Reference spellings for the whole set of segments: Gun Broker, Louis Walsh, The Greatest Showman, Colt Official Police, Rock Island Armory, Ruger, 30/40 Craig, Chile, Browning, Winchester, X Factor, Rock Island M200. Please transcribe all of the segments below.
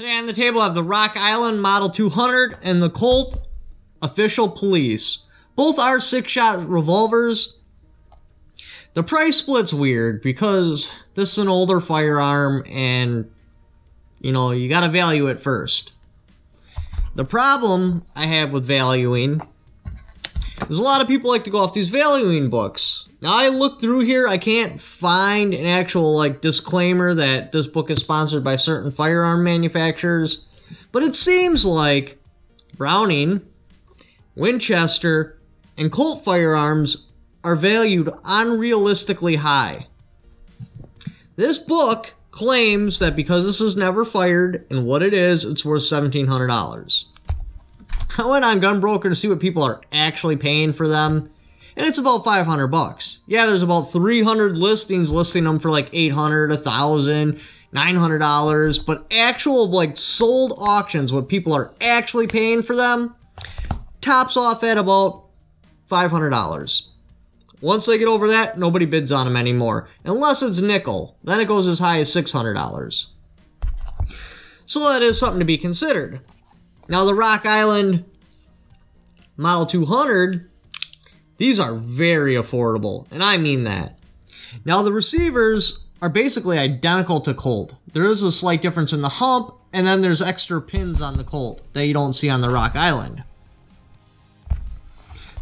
Today on the table I have the Rock Island Model 200 and the Colt Official Police. Both are 6-shot revolvers. The price split's weird because this is an older firearm and, you know, you gotta value it first. The problem I have with valuing is a lot of people like to go off these valuing books. Now I looked through here, I can't find an actual disclaimer that this book is sponsored by certain firearm manufacturers, but it seems like Browning, Winchester, and Colt firearms are valued unrealistically high. This book claims that because this is never fired and what it is, it's worth $1,700. I went on Gun Broker to see what people are actually paying for them, and it's about 500 bucks. Yeah, there's about 300 listings listing them for like $800, $1,000, $900, but actual sold auctions, what people are actually paying for them, tops off at about $500. Once they get over that, nobody bids on them anymore, unless it's nickel. Then it goes as high as $600. So that is something to be considered. Now the Rock Island Model 200, these are very affordable, and I mean that. Now the receivers are basically identical to Colt. There is a slight difference in the hump, and then there's extra pins on the Colt that you don't see on the Rock Island.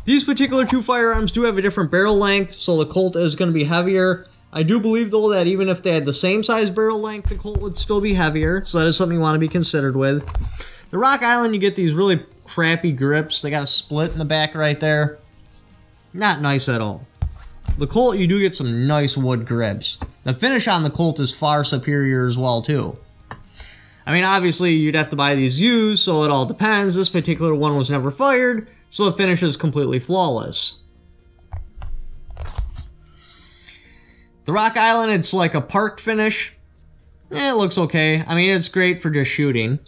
These particular two firearms do have a different barrel length, so the Colt is going to be heavier. I do believe though that even if they had the same size barrel length, the Colt would still be heavier, so that is something you want to be considered with. The Rock Island, you get these really crappy grips. They got a split in the back right there. Not nice at all. The Colt, you do get some nice wood grips. The finish on the Colt is far superior as well, too. I mean, obviously, you'd have to buy these used, so it all depends. This particular one was never fired, so the finish is completely flawless. The Rock Island, it's like a park finish. It looks okay. I mean, it's great for just shooting.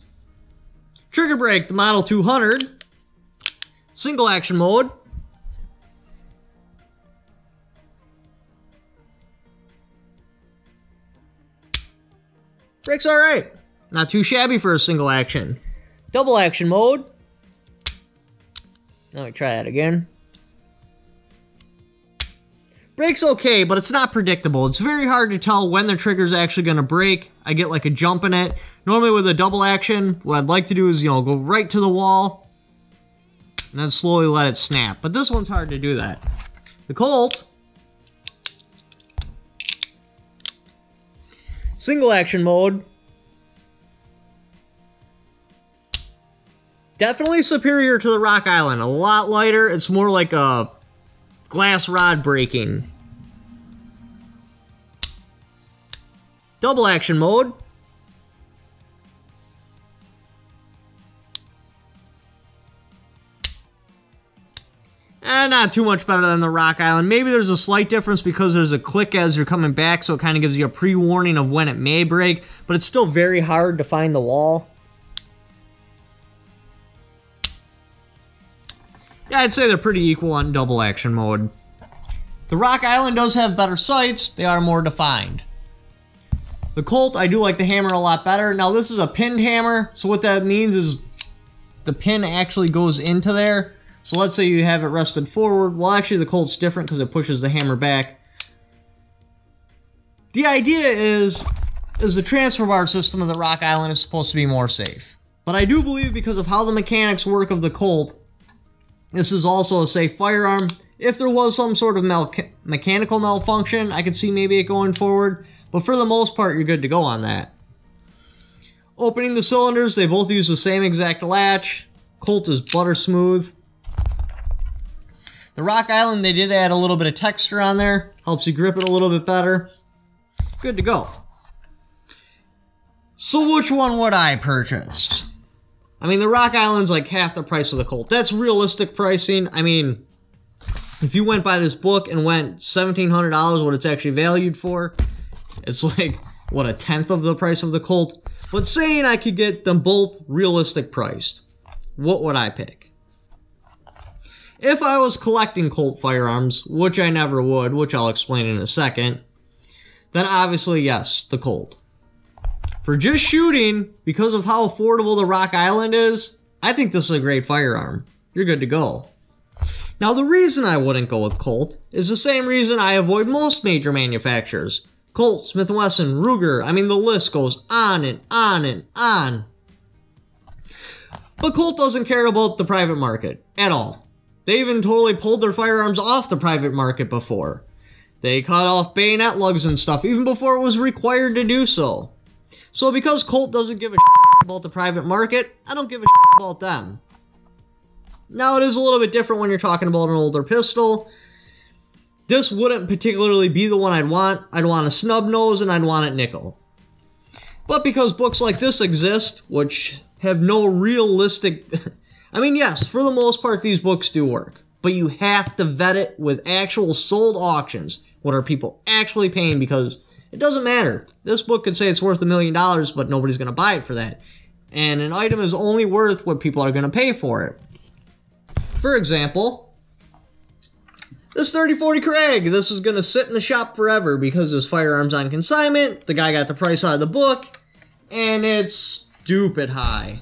Trigger break, the Model 200, single action mode. Breaks all right, not too shabby for a single action. Double action mode. Let me try that again. Breaks okay, but it's not predictable. It's very hard to tell when the trigger's actually gonna break. I get like a jump in it. Normally with a double action, what I'd like to do is, you know, go right to the wall and then slowly let it snap. But this one's hard to do that. The Colt, single action mode. Definitely superior to the Rock Island. A lot lighter. It's more like a glass rod breaking. Double action mode. Not too much better than the Rock Island. Maybe there's a slight difference because there's a click as you're coming back, so it kind of gives you a pre-warning of when it may break, but it's still very hard to find the wall. Yeah, I'd say they're pretty equal on double action mode. The Rock Island does have better sights. They are more defined. The Colt, I do like the hammer a lot better. Now this is a pinned hammer, so what that means is the pin actually goes into there. So let's say you have it rested forward. Well, actually the Colt's different because it pushes the hammer back. The idea is the transfer bar system of the Rock Island is supposed to be more safe. But I do believe because of how the mechanics work of the Colt, this is also a safe firearm. If there was some sort of mechanical malfunction, I could see maybe it going forward. But for the most part, you're good to go on that. Opening the cylinders, they both use the same exact latch. Colt is butter smooth. The Rock Island, they did add a little bit of texture on there. Helps you grip it a little bit better. Good to go. So which one would I purchase? I mean, the Rock Island's like half the price of the Colt. That's realistic pricing. I mean, if you went by this book and went $1,700, what it's actually valued for, it's like, what, a tenth of the price of the Colt? But saying I could get them both realistic priced, what would I pick? If I was collecting Colt firearms, which I never would, which I'll explain in a second, then obviously, yes, the Colt. For just shooting, because of how affordable the Rock Island is, I think this is a great firearm. You're good to go. Now, the reason I wouldn't go with Colt is the same reason I avoid most major manufacturers. Colt, Smith & Wesson, Ruger, I mean the list goes on and on and on. But Colt doesn't care about the private market at all. They even totally pulled their firearms off the private market before. They cut off bayonet lugs and stuff even before it was required to do so. So because Colt doesn't give a shit about the private market, I don't give a shit about them. Now it is a little bit different when you're talking about an older pistol. This wouldn't particularly be the one I'd want. I'd want a snub nose and I'd want it nickel. But because books like this exist, which have no realistic... I mean, yes, for the most part, these books do work. But you have to vet it with actual sold auctions. What are people actually paying? Because it doesn't matter. This book could say it's worth $1 million, but nobody's going to buy it for that. And an item is only worth what people are going to pay for it. For example, this 30/40 Craig. This is going to sit in the shop forever because this firearm's on consignment. The guy got the price out of the book. And it's stupid high.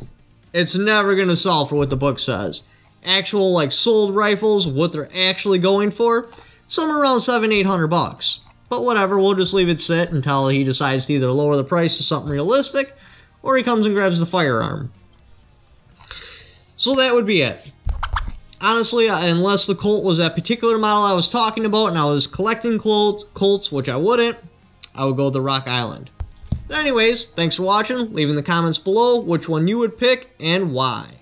It's never going to sell for what the book says. Actual, like, sold rifles, what they're actually going for, somewhere around $700-800 bucks. But whatever, we'll just leave it sit until he decides to either lower the price to something realistic, or he comes and grabs the firearm. So that would be it. Honestly, unless the Colt was that particular model I was talking about and I was collecting Colts, which I wouldn't, I would go with the Rock Island. But anyways, thanks for watching. Leave in the comments below which one you would pick and why.